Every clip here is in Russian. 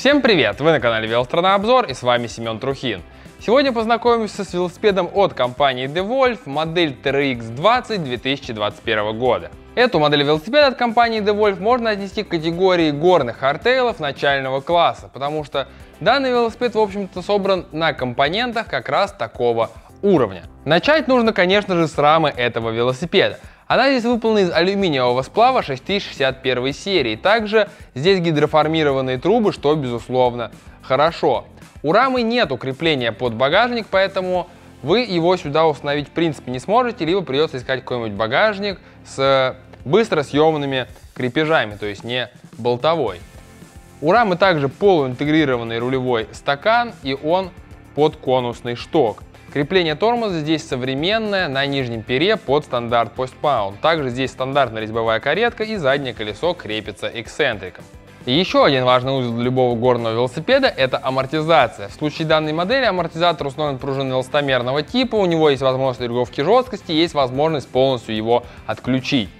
Всем привет! Вы на канале Велострана обзор, и с вами Семен Трухин. Сегодня познакомимся с велосипедом от компании DeWolf, модель TRX20 2021 года. Эту модель велосипеда от компании DeWolf можно отнести к категории горных хардтейлов начального класса, потому что данный велосипед, в общем-то, собран на компонентах как раз такого уровня. Начать нужно, конечно же, с рамы этого велосипеда. Она здесь выполнена из алюминиевого сплава 6061 серии. Также здесь гидроформированные трубы, что, безусловно, хорошо. У рамы нет укрепления под багажник, поэтому вы его сюда установить в принципе не сможете, либо придется искать какой-нибудь багажник с быстро съемными крепежами, то есть не болтовой. У рамы также полуинтегрированный рулевой стакан, и он под конусный шток. Крепление тормоза здесь современное, на нижнем пере под стандарт постпаунд. Также здесь стандартная резьбовая каретка, и заднее колесо крепится эксцентриком. И еще один важный узел для любого горного велосипеда – это амортизация. В случае данной модели амортизатор установлен пружинно эластомерного типа, у него есть возможность регулировки жесткости, есть возможность полностью его отключить.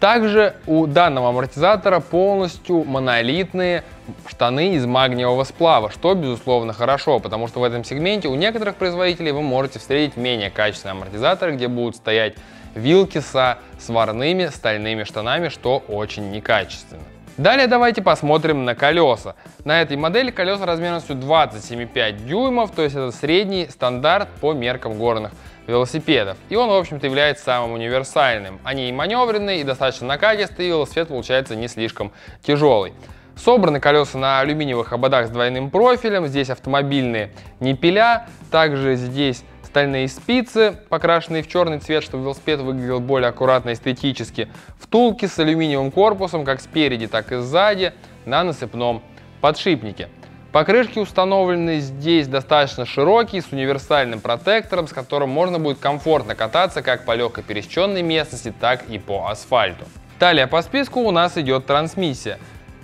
Также у данного амортизатора полностью монолитные штаны из магниевого сплава, что, безусловно, хорошо, потому что в этом сегменте у некоторых производителей вы можете встретить менее качественные амортизаторы, где будут стоять вилки со сварными стальными штанами, что очень некачественно. Далее давайте посмотрим на колеса. На этой модели колеса размерностью 27,5 дюймов, то есть это средний стандарт по меркам горных велосипедов. И он, в общем-то, является самым универсальным. Они и маневренные, и достаточно накатистые, и велосипед получается не слишком тяжелый. Собраны колеса на алюминиевых ободах с двойным профилем, здесь автомобильные ниппеля, также здесь стальные спицы, покрашенные в черный цвет, чтобы велосипед выглядел более аккуратно и эстетически, втулки с алюминиевым корпусом, как спереди, так и сзади, на насыпном подшипнике. Покрышки установлены здесь достаточно широкие, с универсальным протектором, с которым можно будет комфортно кататься как по легкой пересеченной местности, так и по асфальту. Далее по списку у нас идет трансмиссия.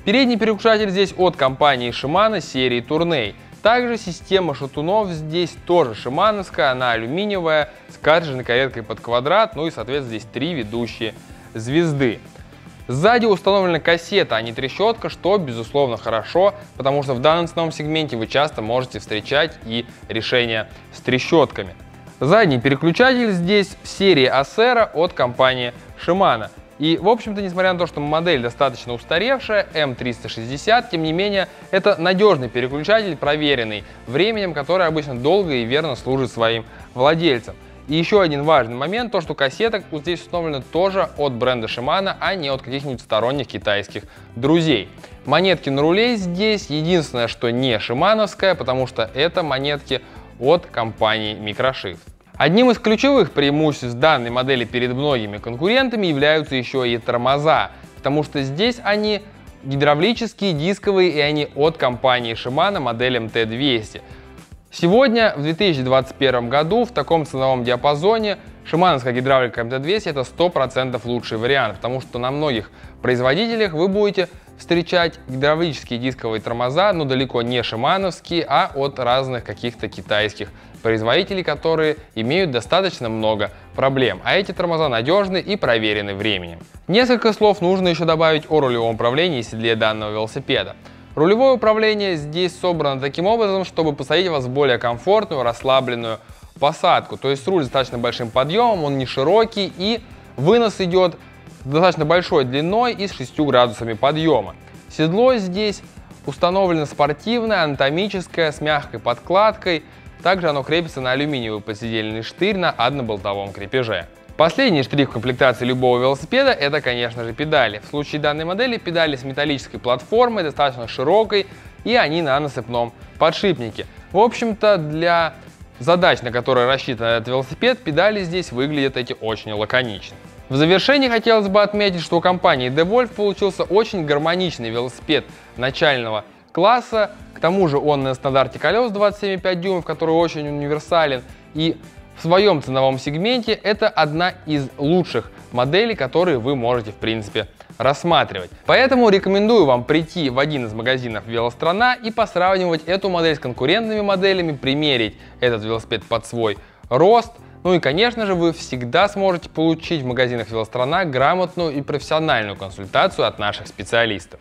Передний переключатель здесь от компании Shimano серии Tourney. Также система шатунов здесь тоже шимановская, она алюминиевая, с картриджной кареткой под квадрат, ну и, соответственно, здесь три ведущие звезды. Сзади установлена кассета, а не трещотка, что, безусловно, хорошо, потому что в данном ценовом сегменте вы часто можете встречать и решения с трещотками. Задний переключатель здесь в серии Acera от компании Shimano. И, в общем-то, несмотря на то, что модель достаточно устаревшая, M360, тем не менее, это надежный переключатель, проверенный временем, который обычно долго и верно служит своим владельцам. И еще один важный момент, то что кассета здесь установлена тоже от бренда Shimano, а не от каких-нибудь сторонних китайских друзей. Монетки на руле здесь единственное, что не шимановская, потому что это монетки от компании Microshift. Одним из ключевых преимуществ данной модели перед многими конкурентами являются еще и тормоза, потому что здесь они гидравлические, дисковые, и они от компании Shimano, модель MT-200. Сегодня, в 2021 году, в таком ценовом диапазоне шимановская гидравлика MT-200 это 100% лучший вариант, потому что на многих производителях вы будете встречать гидравлические дисковые тормоза, но далеко не шимановские, а от разных каких-то китайских производителей, которые имеют достаточно много проблем. А эти тормоза надежны и проверены временем. Несколько слов нужно еще добавить о рулевом управлении и седле данного велосипеда. Рулевое управление здесь собрано таким образом, чтобы посадить вас в более комфортную, расслабленную посадку. То есть руль с достаточно большим подъемом, он не широкий, и вынос идет с достаточно большой длиной и с 6 градусами подъема. Седло здесь установлено спортивное, анатомическое, с мягкой подкладкой. Также оно крепится на алюминиевый подседельный штырь на одноболтовом крепеже. Последний штрих в комплектации любого велосипеда – это, конечно же, педали. В случае данной модели педали с металлической платформой, достаточно широкой, и они на насыпном подшипнике. В общем-то, для задач, на которые рассчитан этот велосипед, педали здесь выглядят эти очень лаконично. В завершении хотелось бы отметить, что у компании DeWolf получился очень гармоничный велосипед начального класса. К тому же он на стандарте колес 27,5 дюймов, который очень универсален. И в своем ценовом сегменте это одна из лучших моделей, которые вы можете, в принципе, рассматривать. Поэтому рекомендую вам прийти в один из магазинов Велострана и посравнивать эту модель с конкурентными моделями, примерить этот велосипед под свой рост. Ну и, конечно же, вы всегда сможете получить в магазинах Велострана грамотную и профессиональную консультацию от наших специалистов.